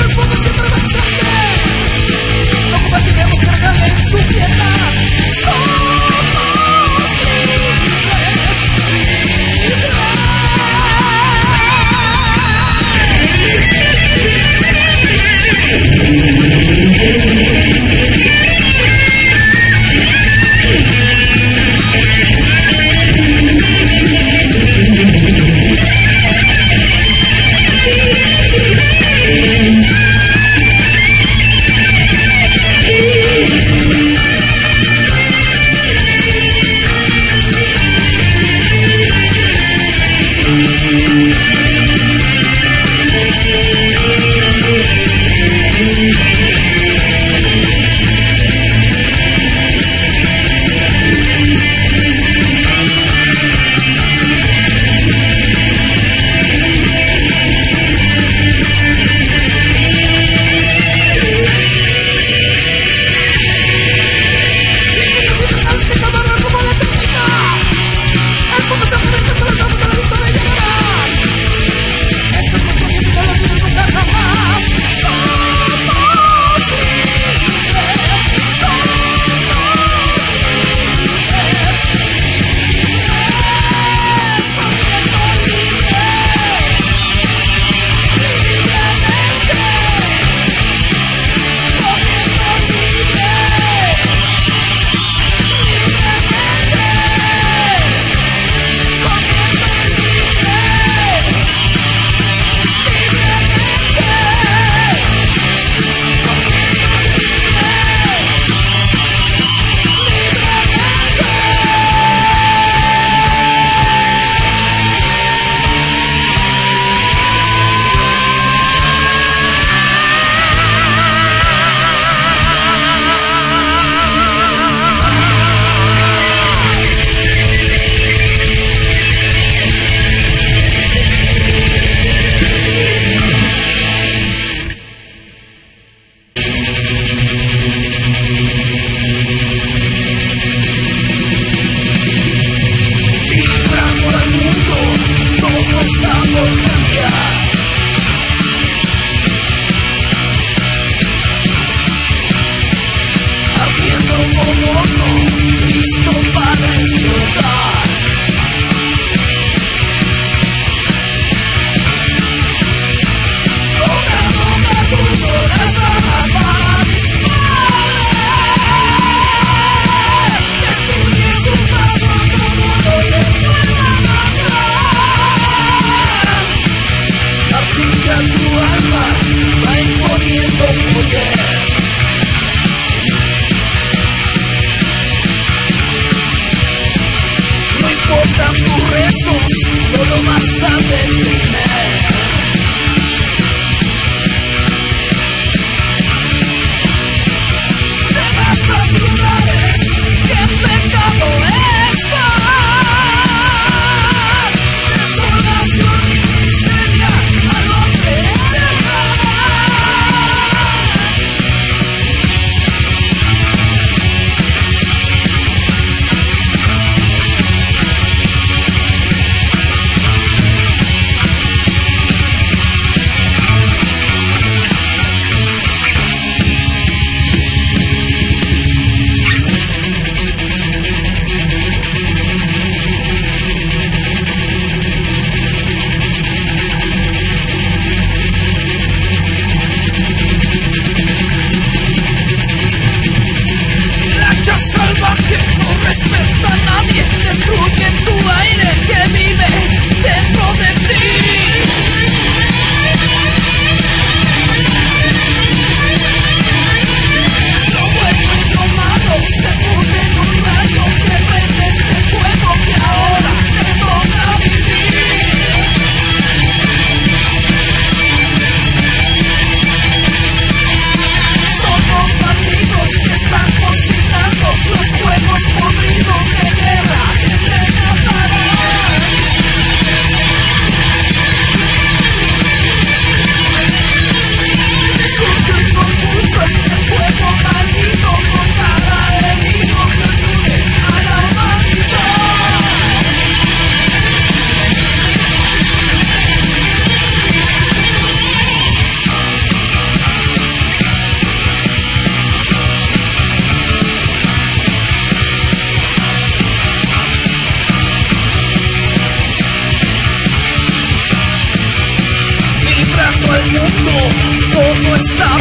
el fuego siempre más grande. No combatiremos cargando en su piedad. Somos libres,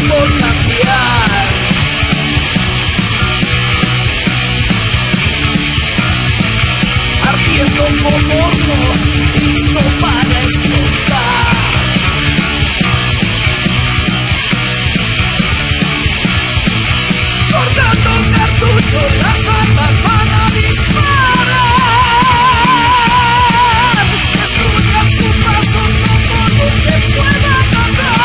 por cambiar. Ardiendo como horno, listo para explotar. Cortando cartuchos, las armas van a disparar. Destruyan su paso, no todo te pueda tocar.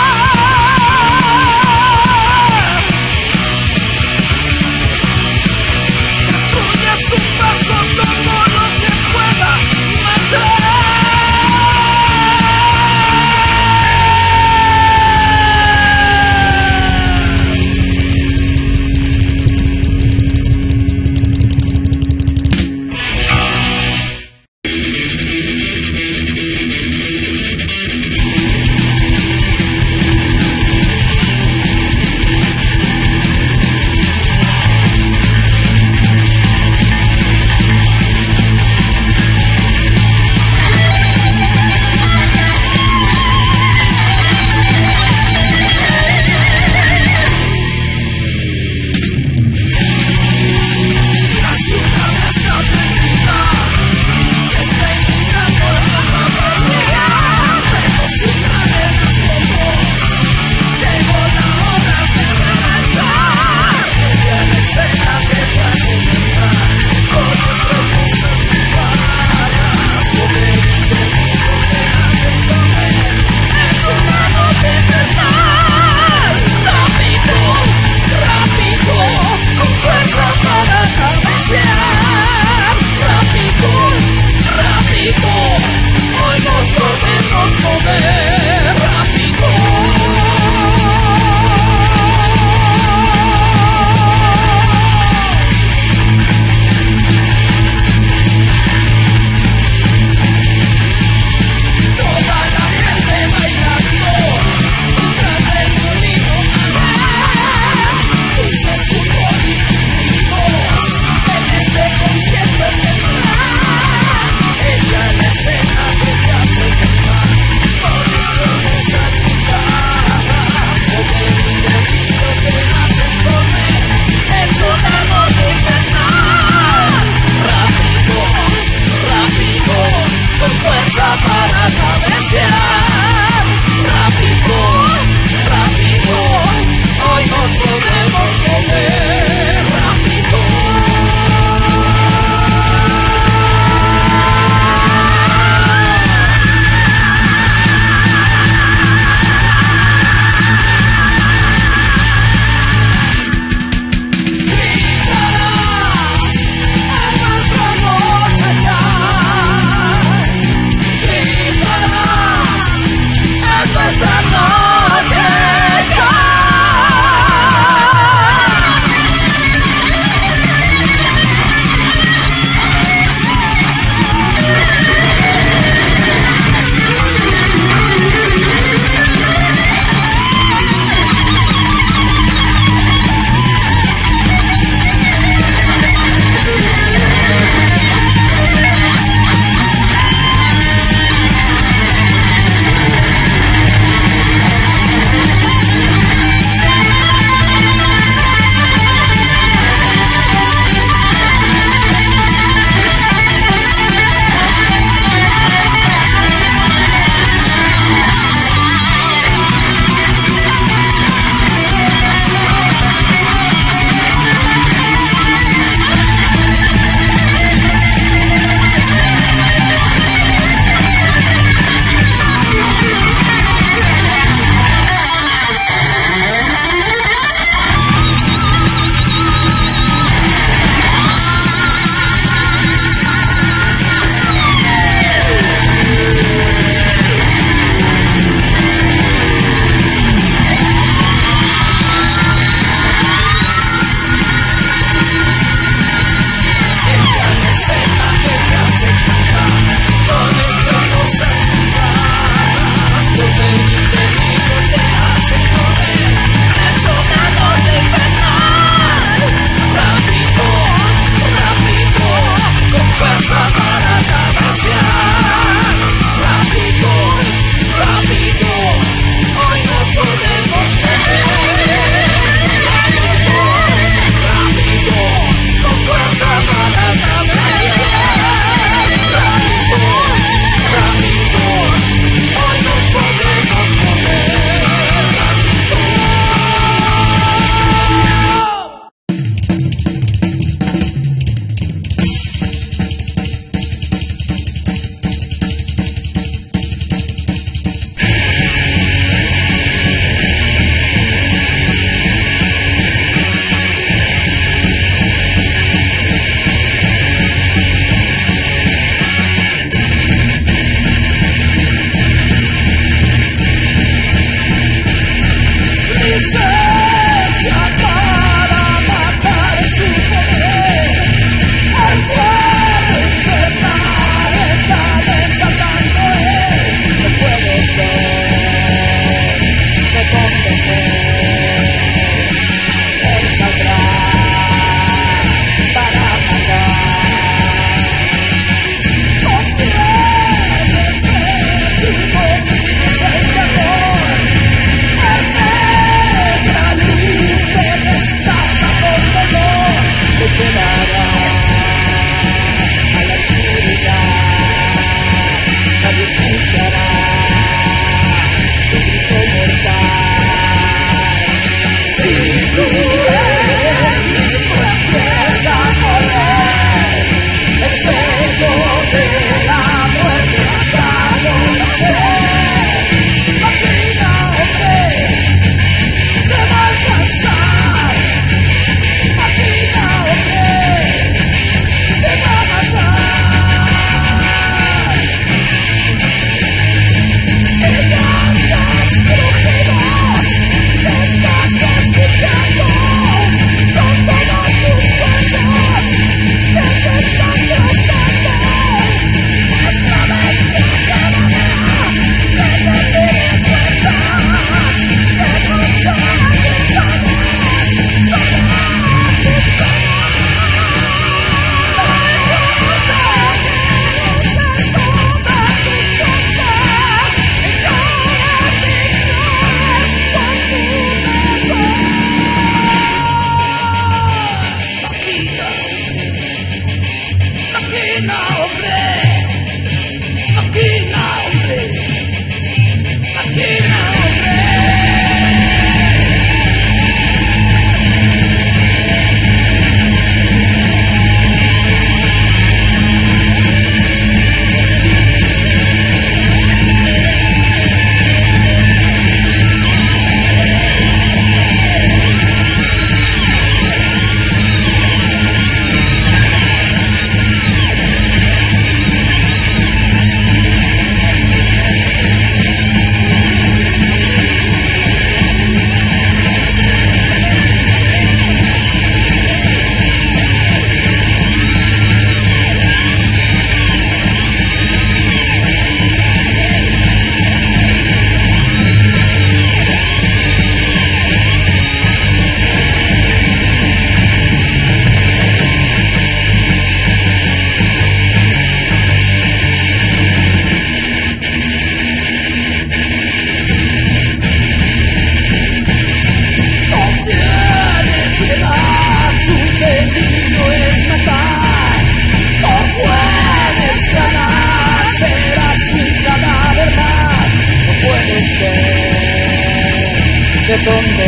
De donde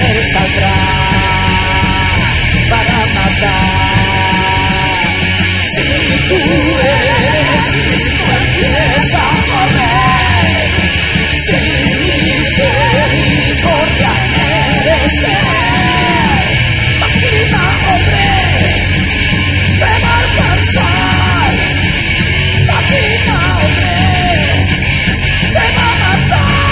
él saldrá para matar. Si tú eres listo, empieza a correr. Sin misericordia eres ser. Máquina, hombre, te va a alcanzar. Máquina, hombre, te va a matar.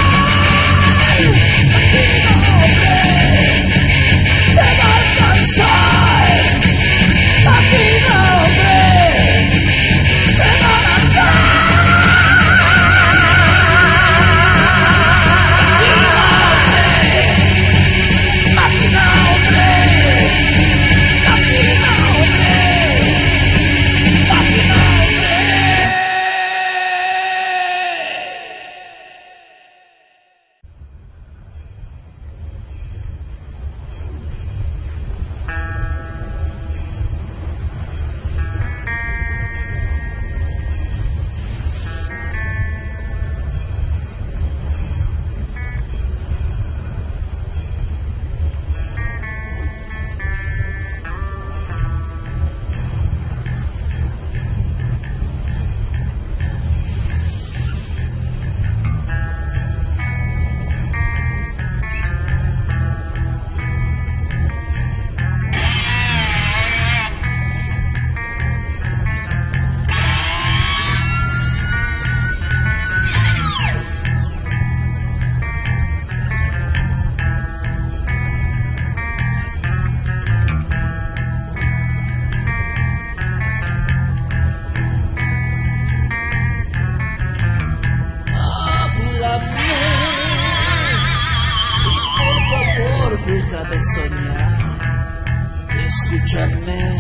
marcharme.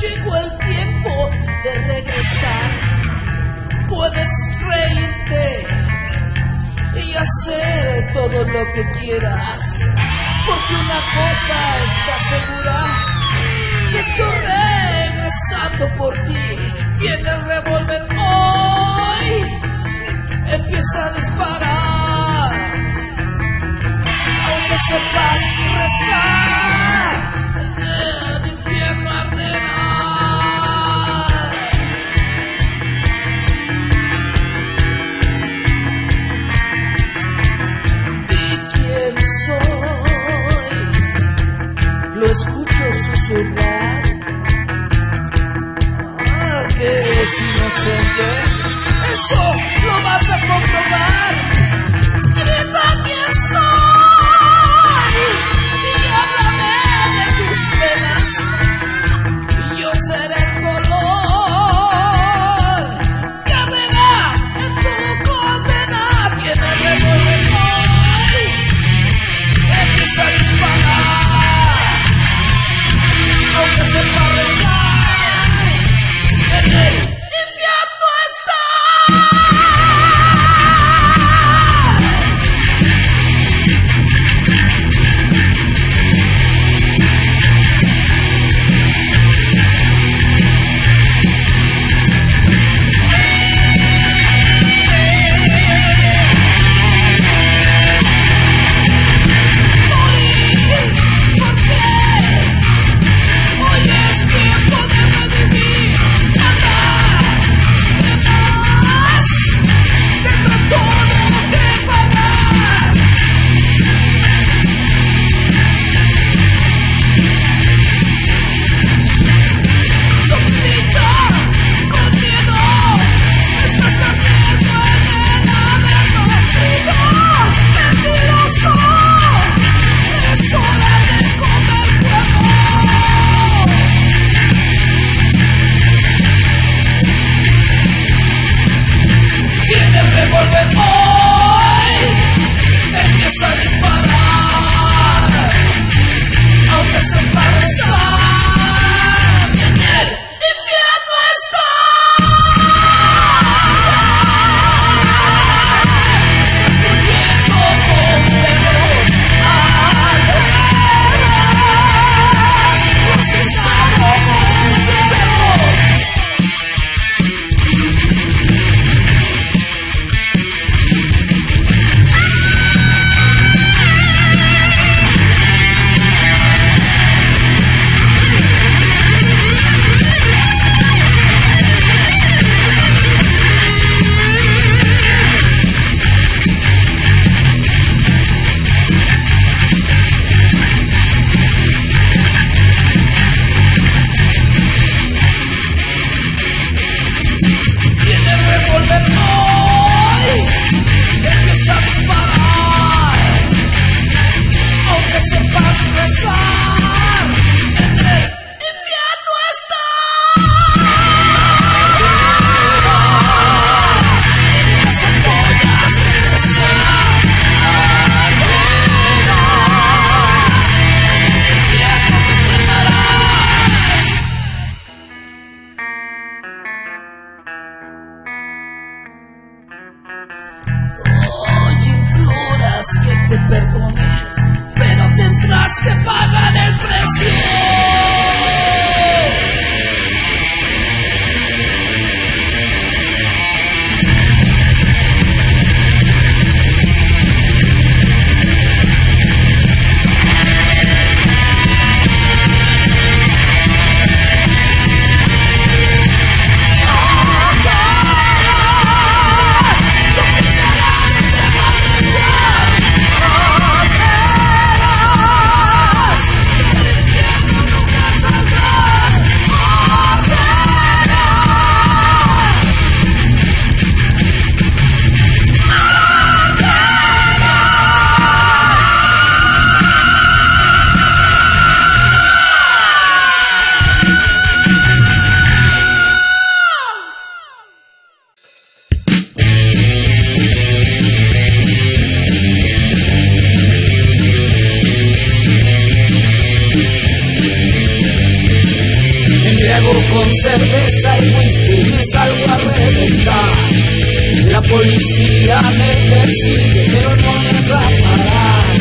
Llegó el tiempo de regresar. Puedes reírte y hacer todo lo que quieras, porque una cosa está segura, que estoy regresando por ti. Tiene el revólver hoy, empieza a disparar, aunque sepas rezar, el infierno arderá. Lo escucho susurrar, que eres inocente, eso lo vas a comprobar. Grita quién soy y háblame de tus penas, y yo seré el dolor que arderá en tu condena. Quien no remueve hoy, empieza a disparar. Aunque sepa rezar, en el infierno está. Embriago con cerveza y whisky, me salgo a reventar. La policía me persigue, pero no me va a parar.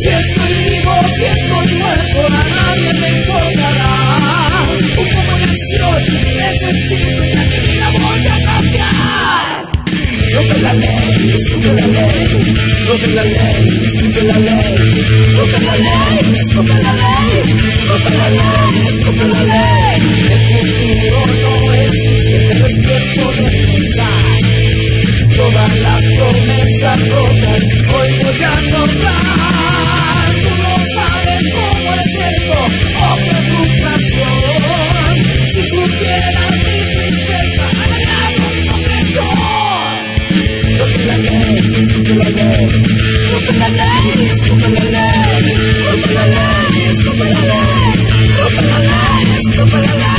Si estoy vivo, si estoy muerto, a nadie me importará. Un poco de acción necesito, ya que mi vida voy a cambiar. Rompe la ley, rompe la ley, rompe la ley, rompe la ley, rompe la ley, rompe la ley, rompe la ley, rompe la ley. El futuro no existe, pero es tiempo de empezar. Todas las promesas rotas hoy voy a nombrar. Tú no sabes cómo es esto, oh qué frustración. Si supieras mi tristeza, haría mucho mejor. Rompe la ley, rompe la ley, rompe la ley, rompe la ley, rompe la ley, rompe la ley, rompe la ley, rompe la ley.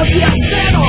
hacia cero.